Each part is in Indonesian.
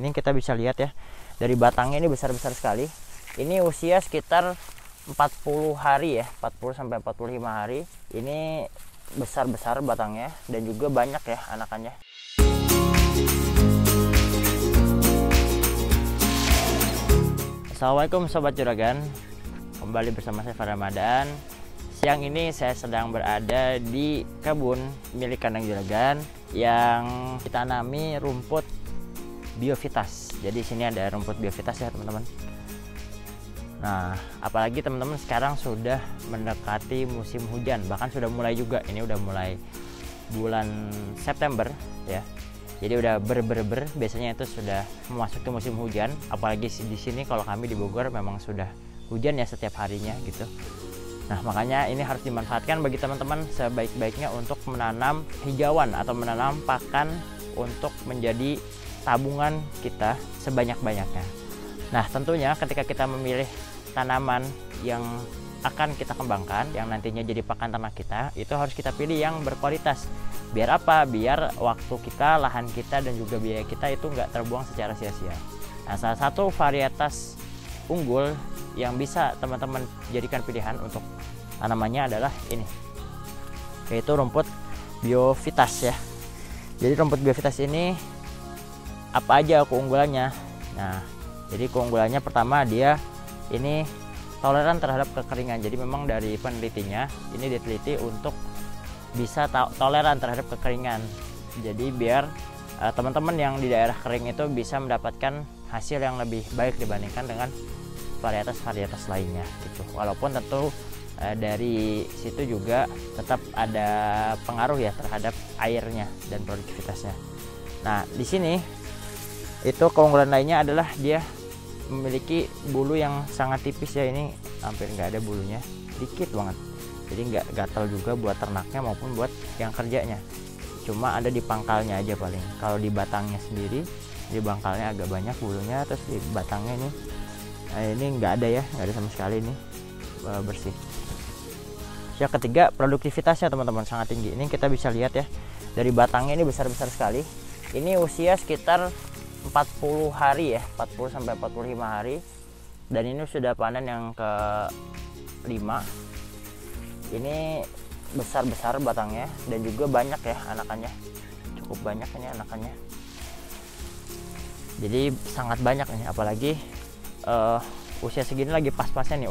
Ini kita bisa lihat ya, dari batangnya ini besar-besar sekali. Ini usia sekitar 40 hari ya, 40 sampai 45 hari. Ini besar-besar batangnya dan juga banyak ya anakannya. Assalamualaikum Sobat Juragan. Kembali bersama saya Farah Ramadan. Siang ini saya sedang berada di kebun milik Kandang Juragan yang ditanami rumput BioVitass. Jadi sini ada rumput BioVitass ya teman-teman. Nah, apalagi teman-teman sekarang sudah mendekati musim hujan, bahkan sudah mulai juga. Ini udah mulai bulan September ya. Jadi udah biasanya itu sudah memasuki musim hujan. Apalagi di sini kalau kami di Bogor memang sudah hujan ya setiap harinya gitu. Nah, makanya ini harus dimanfaatkan bagi teman-teman sebaik-baiknya untuk menanam hijauan atau menanam pakan untuk menjadi tabungan kita sebanyak-banyaknya. Nah, tentunya ketika kita memilih tanaman yang akan kita kembangkan, yang nantinya jadi pakan ternak kita, itu harus kita pilih yang berkualitas. Biar apa? Biar waktu kita, lahan kita, dan juga biaya kita itu nggak terbuang secara sia-sia. Nah, salah satu varietas unggul yang bisa teman-teman jadikan pilihan untuk tanamannya adalah ini, yaitu rumput BioVitass ya. Jadi rumput BioVitass ini apa aja keunggulannya? Nah, jadi keunggulannya pertama, dia ini toleran terhadap kekeringan. Jadi memang dari penelitinya ini diteliti untuk bisa toleran terhadap kekeringan. Jadi biar teman-teman yang di daerah kering itu bisa mendapatkan hasil yang lebih baik dibandingkan dengan varietas-varietas lainnya gitu. Walaupun tentu dari situ juga tetap ada pengaruh ya terhadap airnya dan produktivitasnya. Nah, di sini itu keunggulan lainnya adalah dia memiliki bulu yang sangat tipis ya. Ini hampir nggak ada bulunya, dikit banget. Jadi nggak gatal juga buat ternaknya maupun buat yang kerjanya. Cuma ada di pangkalnya aja paling. Kalau di batangnya sendiri, di pangkalnya agak banyak bulunya. Terus di batangnya ini nggak ada ya, nggak ada sama sekali, ini bersih. Yang ketiga, produktivitasnya teman-teman sangat tinggi. Ini kita bisa lihat ya, dari batangnya ini besar-besar sekali. Ini usia sekitar 40 hari ya, 40 sampai 45 hari. Dan ini sudah panen yang ke-5. Ini besar-besar batangnya dan juga banyak ya anakannya. Cukup banyak ini anakannya. Jadi sangat banyak nih, apalagi usia segini lagi pas-pasnya nih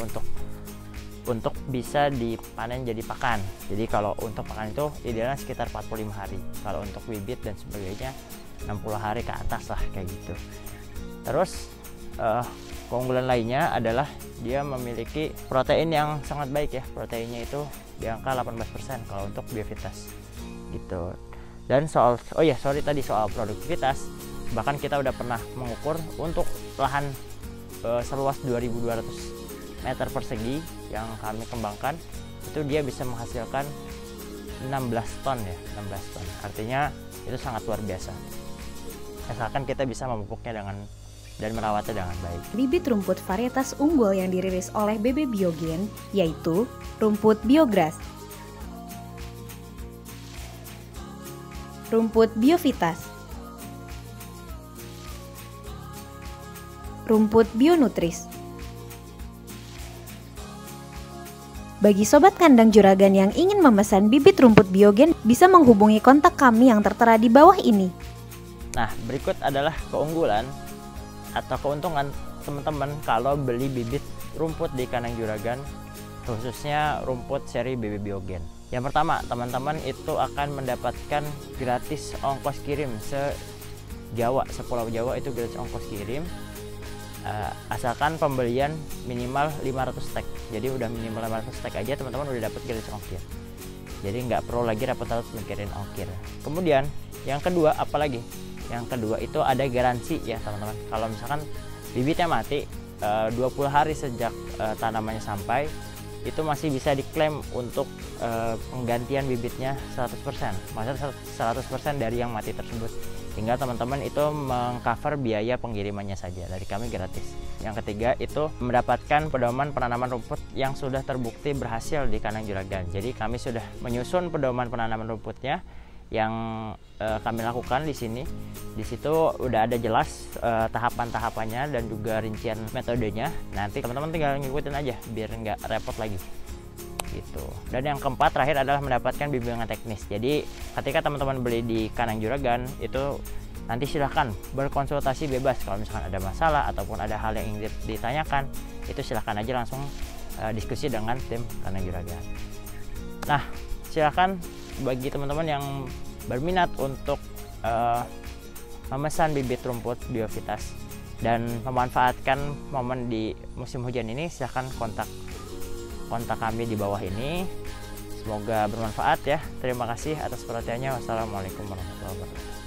untuk bisa dipanen jadi pakan. Jadi kalau untuk pakan itu idealnya sekitar 45 hari. Kalau untuk bibit dan sebagainya 60 hari ke atas lah kayak gitu. Terus keunggulan lainnya adalah dia memiliki protein yang sangat baik ya. Proteinnya itu di angka 18% kalau untuk BioVitass gitu. Dan soal produktivitas, bahkan kita udah pernah mengukur untuk lahan seluas 2.200 meter persegi yang kami kembangkan, itu dia bisa menghasilkan 16 ton ya, 16 ton. Artinya itu sangat luar biasa. Asalkan kita bisa memupuknya dan merawatnya dengan baik. Bibit rumput varietas unggul yang dirilis oleh BB Biogen yaitu rumput BioGrass, rumput BioVitass, rumput Bionutris. Bagi Sobat Kandang Juragan yang ingin memesan bibit rumput Biogen, bisa menghubungi kontak kami yang tertera di bawah ini. Nah, berikut adalah keunggulan atau keuntungan teman-teman kalau beli bibit rumput di Kandang Juragan, khususnya rumput seri BB Biogen. Yang pertama, teman-teman itu akan mendapatkan gratis ongkos kirim se-Jawa, sepulau Jawa itu gratis ongkos kirim. Asalkan pembelian minimal 500 stek. Jadi udah minimal 500 stek aja teman-teman udah dapat gratis ongkir. Jadi nggak perlu lagi repot-repot mikirin ongkir. Kemudian yang kedua, apalagi yang kedua itu ada garansi ya teman-teman. Kalau misalkan bibitnya mati 20 hari sejak tanamannya sampai, itu masih bisa diklaim untuk penggantian bibitnya 100%. Maksudnya 100% dari yang mati tersebut. Tinggal teman-teman itu mengcover biaya pengirimannya saja, dari kami gratis. Yang ketiga itu mendapatkan pedoman penanaman rumput yang sudah terbukti berhasil di Kandang Juragan. Jadi kami sudah menyusun pedoman penanaman rumputnya yang kami lakukan di sini. Di situ udah ada jelas tahapan-tahapannya dan juga rincian metodenya. Nanti teman-teman tinggal ngikutin aja biar nggak repot lagi gitu. Dan yang keempat terakhir adalah mendapatkan bimbingan teknis. Jadi ketika teman-teman beli di Kandang Juragan itu nanti silahkan berkonsultasi bebas. Kalau misalkan ada masalah ataupun ada hal yang ingin ditanyakan, itu silahkan aja langsung diskusi dengan tim Kandang Juragan. Nah, silahkan bagi teman-teman yang berminat untuk memesan bibit rumput BioVitass dan memanfaatkan momen di musim hujan ini, silahkan kontak kami di bawah ini. Semoga bermanfaat ya. Terima kasih atas perhatiannya. Wassalamualaikum warahmatullahi wabarakatuh.